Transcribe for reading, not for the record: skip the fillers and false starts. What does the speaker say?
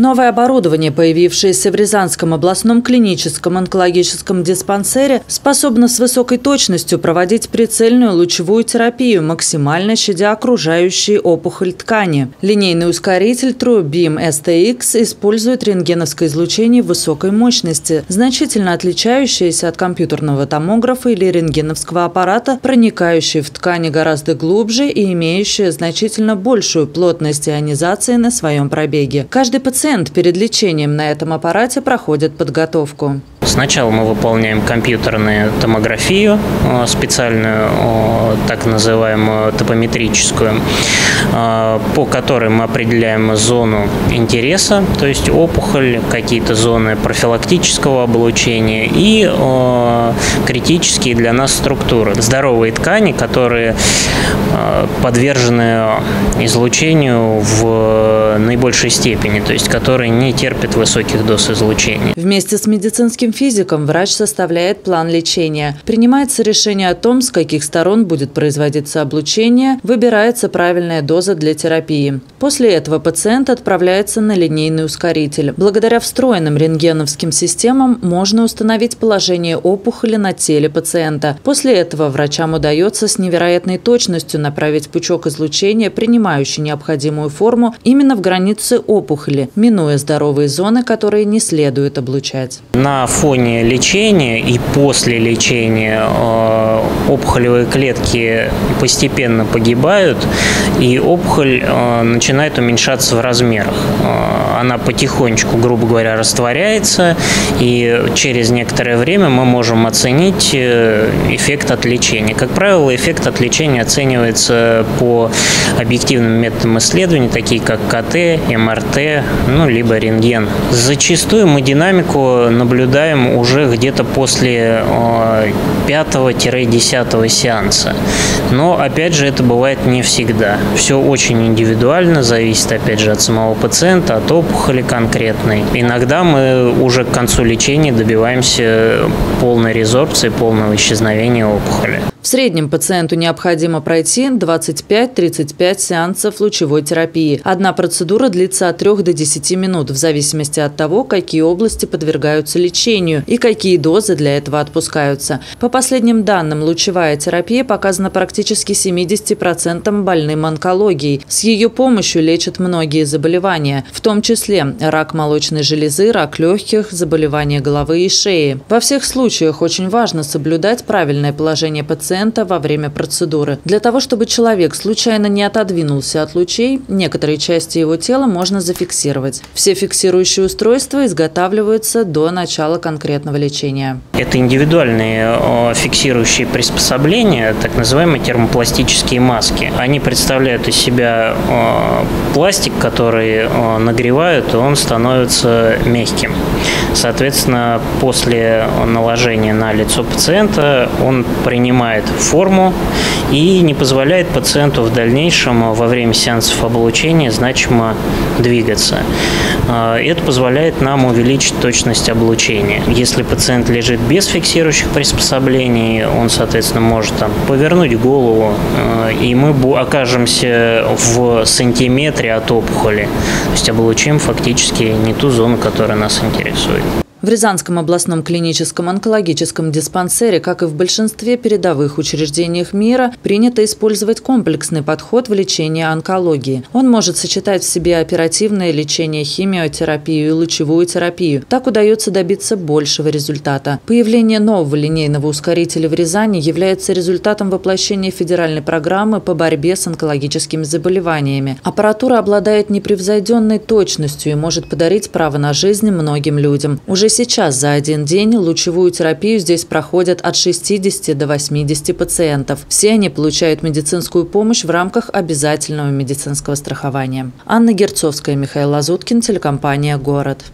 Новое оборудование, появившееся в Рязанском областном клиническом онкологическом диспансере, способно с высокой точностью проводить прицельную лучевую терапию, максимально щадя окружающие опухоль ткани. Линейный ускоритель TrueBeam STX использует рентгеновское излучение высокой мощности, значительно отличающееся от компьютерного томографа или рентгеновского аппарата, проникающее в ткани гораздо глубже и имеющее значительно большую плотность ионизации на своем пробеге. Каждый пациент перед лечением на этом аппарате проходит подготовку. Сначала мы выполняем компьютерную томографию, специальную, так называемую топометрическую, по которой мы определяем зону интереса, то есть опухоль, какие-то зоны профилактического облучения и критические для нас структуры. Здоровые ткани, которые подвержены излучению в наибольшей степени, то есть которые не терпят высоких доз излучения. Вместе с медицинским физиком врач составляет план лечения. Принимается решение о том, с каких сторон будет производиться облучение, выбирается правильная доза для терапии. После этого пациент отправляется на линейный ускоритель. Благодаря встроенным рентгеновским системам можно установить положение опухоли на теле пациента. После этого врачам удается с невероятной точностью направить пучок излучения, принимающий необходимую форму, именно в границы опухоли, минуя здоровые зоны, которые не следует облучать. На фоне лечения и после лечения опухолевые клетки постепенно погибают, и опухоль начинает уменьшаться в размерах. Она потихонечку, грубо говоря, растворяется, и через некоторое время мы можем оценить эффект от лечения. Как правило, эффект от лечения оценивается по объективным методам исследований, такие как КТ, МРТ, либо рентген. Зачастую мы динамику наблюдаем уже где-то после 5-10 сеанса. Но, опять же, это бывает не всегда. Все очень индивидуально, зависит, опять же, от самого пациента, от опухоли конкретной. Иногда мы уже к концу лечения добиваемся полной резорбции, полного исчезновения опухоли. В среднем пациенту необходимо пройти 25-35 сеансов лучевой терапии. Одна процедура длится от 3 до 10 минут, в зависимости от того, какие области подвергаются лечению и какие дозы для этого отпускаются. По последним данным, лучевая терапия показана практически 70% больным онкологией. С ее помощью лечат многие заболевания, в том числе рак молочной железы, рак легких, заболевания головы и шеи. Во всех случаях очень важно соблюдать правильное положение пациента во время процедуры. Для того, чтобы человек случайно не отодвинулся от лучей, некоторые части его тела можно зафиксировать. Все фиксирующие устройства изготавливаются до начала конкретного лечения. Это индивидуальные фиксирующие приспособления, так называемые термопластические маски. Они представляют из себя пластик, который нагревают, и он становится мягким. Соответственно, после наложения на лицо пациента он принимает форму и не позволяет пациенту в дальнейшем во время сеансов облучения значимо двигаться. Это позволяет нам увеличить точность облучения. Если пациент лежит без фиксирующих приспособлений, он, соответственно, может повернуть голову, и мы окажемся в сантиметре от опухоли. То есть облучим фактически не ту зону, которая нас интересует. В Рязанском областном клиническом онкологическом диспансере, как и в большинстве передовых учреждениях мира, принято использовать комплексный подход в лечении онкологии. Он может сочетать в себе оперативное лечение, химиотерапию и лучевую терапию. Так удается добиться большего результата. Появление нового линейного ускорителя в Рязани является результатом воплощения федеральной программы по борьбе с онкологическими заболеваниями. Аппаратура обладает непревзойденной точностью и может подарить право на жизнь многим людям. Уже сейчас за один день лучевую терапию здесь проходят от 60 до 80 пациентов. Все они получают медицинскую помощь в рамках обязательного медицинского страхования. Анна Герцовская, Михаил Лазуткин, телекомпания «Город».